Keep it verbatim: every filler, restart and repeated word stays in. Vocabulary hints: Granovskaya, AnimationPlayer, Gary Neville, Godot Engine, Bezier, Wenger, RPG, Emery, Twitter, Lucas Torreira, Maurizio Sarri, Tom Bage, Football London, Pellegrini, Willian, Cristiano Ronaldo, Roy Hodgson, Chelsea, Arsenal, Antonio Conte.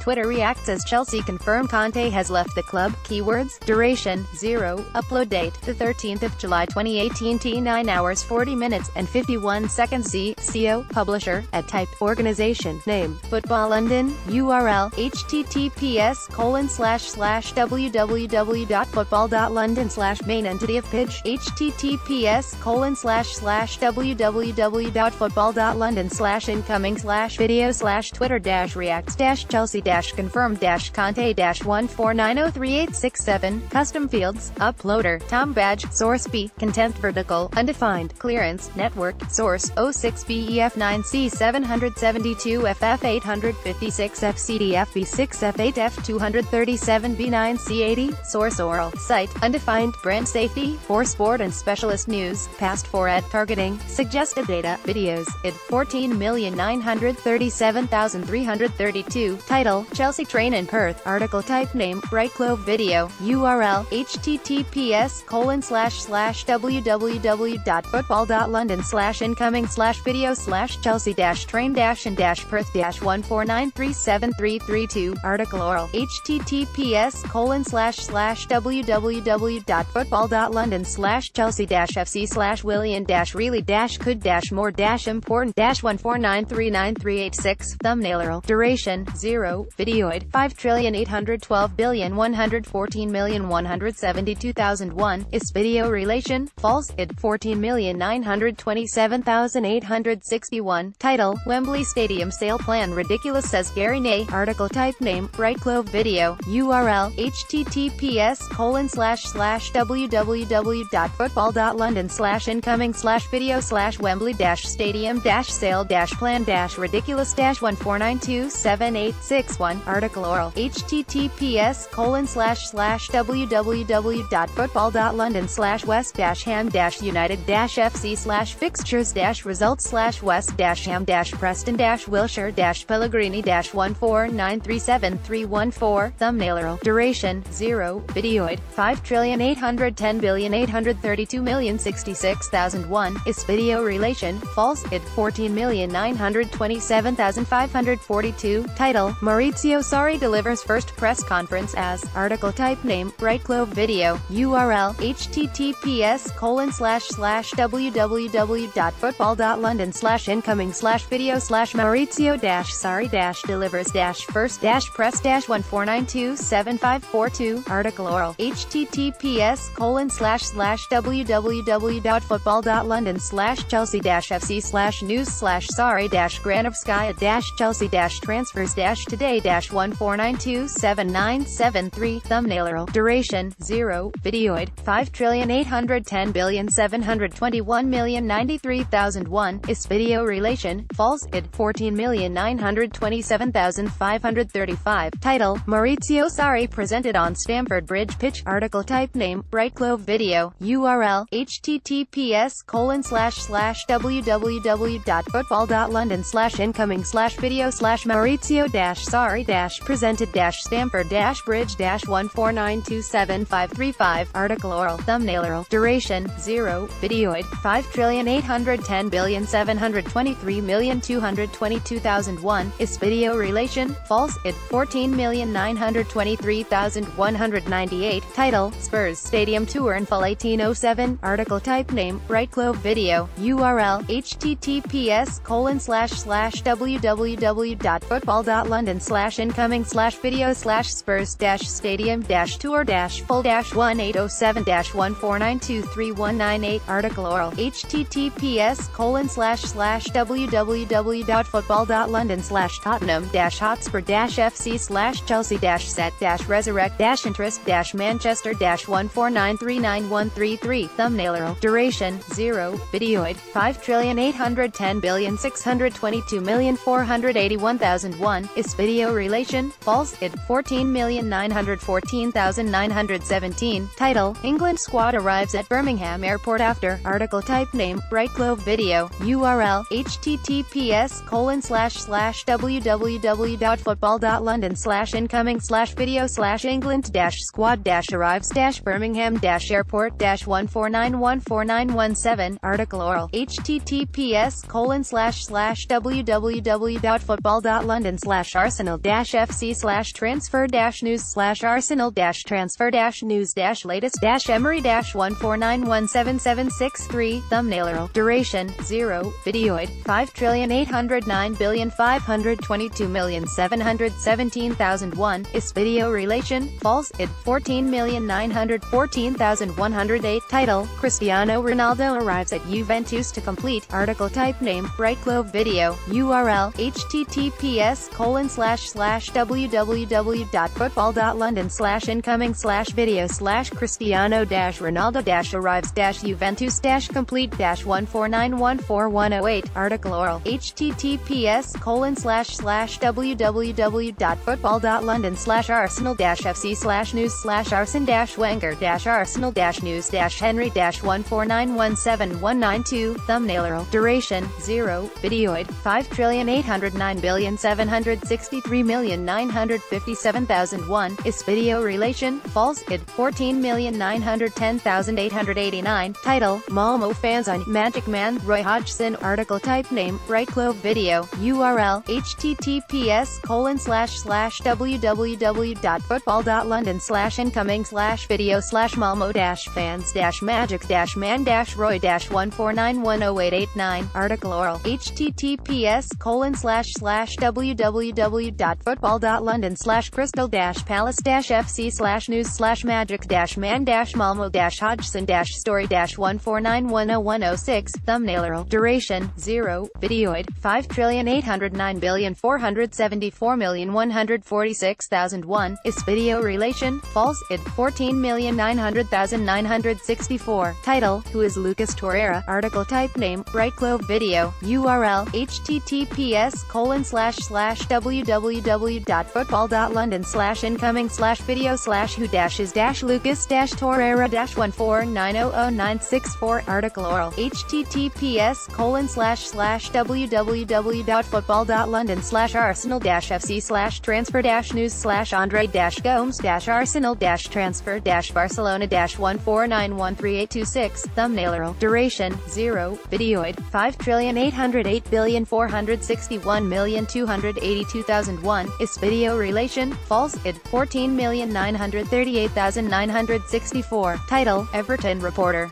Twitter reacts as Chelsea confirm Conte has left the club. Keywords: duration, zero, upload date, the thirteenth of July twenty eighteen T nine hours forty minutes and fifty-one seconds C, C O, publisher, at type, organization, name, Football London, U R L, https colon slash slash www dot football dot london slash main entity of pidge, https colon slash slash www dot football dot london slash incoming slash video slash twitter dash reacts dash chelsea dash confirmed dash conte dash one four nine zero three eight six seven, custom fields, uploader, tom badge, source B, content vertical, undefined, clearance, network, source, oh six B E F nine C seven seven two F F eight five six F C D F B six F eight F two three seven B nine C eight zero, source oral, site, undefined, brand safety, for sport and specialist news, past for ad targeting, suggested data, videos, I D fourteen million nine hundred thirty-seven thousand three hundred thirty-two, title, Chelsea train in Perth, article type name, Bright Clove video, U R L, https colon slash slash www dot football dot london slash incoming slash video slash chelsea dash train dash and dash perth dash one four nine three seven three three two, article oral, https colon slash slash www dot football dot london slash chelsea dash fc slash willian dash really dash could dash more dash important dash one four nine three nine three eight six, thumbnail oral, duration, zero, videoid, five trillion eight hundred twelve billion one hundred fourteen million one hundred seventy-two thousand one, is video relation, false, I D fourteen million nine hundred twenty-seven thousand eight hundred sixty-one, title, Wembley Stadium sale plan ridiculous says Gary Neville, article type name, Bright Clove video, U R L, https colon slash slash www dot football dot london slash incoming slash video slash wembley dash stadium dash sale dash plan dash ridiculous dash one four nine two seven eight six one, article oral, https colon slash slash www dot football dot london slash west dash ham dash united dash fc slash fixtures dash results slash west dash ham dash preston dash wilshire dash pellegrini dash one four nine three seven three one four, thumbnail, duration, zero, videoid, five trillion eight hundred ten billion eight hundred thirty-two million sixty-six thousand one, is video relation, false, I D fourteen million nine hundred twenty-seven thousand five hundred forty-two, title, Maurizio Sarri delivers first press conference as, article type name, Bright Clove video, U R L, https colon slash slash www dot football dot london slash incoming slash video slash maurizio dash sarri dash delivers dash first dash press dash one four nine two seven five four two, article oral, https colon slash slash www dot football dot london slash chelsea dash fc slash news slash sarri dash granovskaya dash chelsea dash transfers dash today dash one four nine two seven nine seven three, thumbnail, duration, zero, videoid, five trillion eight hundred ten billion seven hundred twenty-one million ninety-three thousand one, is video relation, false, I D fourteen million nine hundred twenty-seven thousand five hundred thirty-five, title, Maurizio Sarri presented on Stamford Bridge pitch, article type name, Bright Clove video, U R L, https colon slash slash www dot football dot london slash incoming slash video slash maurizio dash sarri dash presented dash stamford dash bridge dash one four nine two seven five three five, article oral, thumbnail, duration, zero, videoid, five trillion eight hundred ten billion seven hundred twenty-three million two hundred twenty-two thousand one, is video relation, false, I D fourteen million nine hundred twenty-three thousand one hundred ninety-eight, title, Spurs Stadium Tour in Fall eighteen oh seven, article type name, Bright Clove video, U R L, https colon slash slash www dot football dot london slash incoming slash video slash spurs dash stadium dash tour dash full dash one eight oh seven dash one four nine two three one nine eight, article oral, https colon slash slash www dot football dot london slash tottenham dash hotspur dash fc slash chelsea dash set dash resurrect dash interest dash manchester dash one four nine three nine one three three, thumbnail, duration, zero, videoid, five trillion eight hundred ten billion six hundred twenty-two million four hundred eighty-one thousand one, is video relation, false, I D fourteen million nine hundred fourteen thousand nine hundred seventeen, title, England squad arrives at Birmingham Airport after, article type name, Bright Clove video, U R L, https colon slash slash www dot football dot london slash incoming slash video slash england dash squad dash arrives dash birmingham dash airport dash one four nine one four nine one seven, article oral, https colon slash slash www dot football dot london slash arsenal arsenal dash f c slash transfer dash news slash arsenal dash transfer dash news dash latest dash emery dash one four nine one seven seven six three thumbnailer duration zero videoid five trillion eight hundred nine billion five hundred twenty two million seven hundred seventeen thousand one is video relation false id fourteen million nine hundred fourteen thousand one hundred eight title Cristiano Ronaldo arrives at Juventus to complete article type name right globe video U R L https colon slash slash www.football.london slash incoming slash video slash Cristiano dash Ronaldo dash arrives dash Juventus dash complete dash one four nine one four one zero eight article oral https colon slash slash www.football.london slash arsenal dash fc slash news slash arson dash wenger dash arsenal dash news dash henry dash one four nine one seven one nine two thumbnailer duration zero videoid five trillion eight hundred nine billion seven hundred sixty three million nine hundred fifty seven thousand one is video relation false id fourteen million nine hundred ten thousand eight hundred eighty nine title Malmo fans on Magic Man Roy Hodgson article type name right globe video U R L https colon slash slash www.football.london slash incoming slash video slash Malmo dash fans dash magic dash man dash roy dash one four nine one zero eight eight nine article oral https colon slash slash www.football.london slash crystal dash palace dash fc slash news slash magic dash man dash malmo dash hodgson dash story dash one four nine one zero one zero six thumbnailer duration zero videoid five trillion eight hundred nine billion four hundred seventy four million one hundred forty six thousand one is video relation false id fourteen million nine hundred thousand nine hundred sixty four title who is Lucas Torreira article type name right globe video U R L https colon slash slash www.football.london slash incoming slash video slash who dash is dash Lucas dash Torreira dash one four nine zero zero nine six four article oral https colon slash slash www.football.london slash arsenal dash fc slash transfer dash news slash andre dash gomes dash arsenal dash transfer dash barcelona dash one four nine one three eight two six thumbnailer duration zero videoid five trillion eight hundred eight billion four hundred sixty one million two hundred eighty two thousand one is video relation false id fourteen million nine hundred thirty eight thousand nine hundred sixty four title Everton reporter.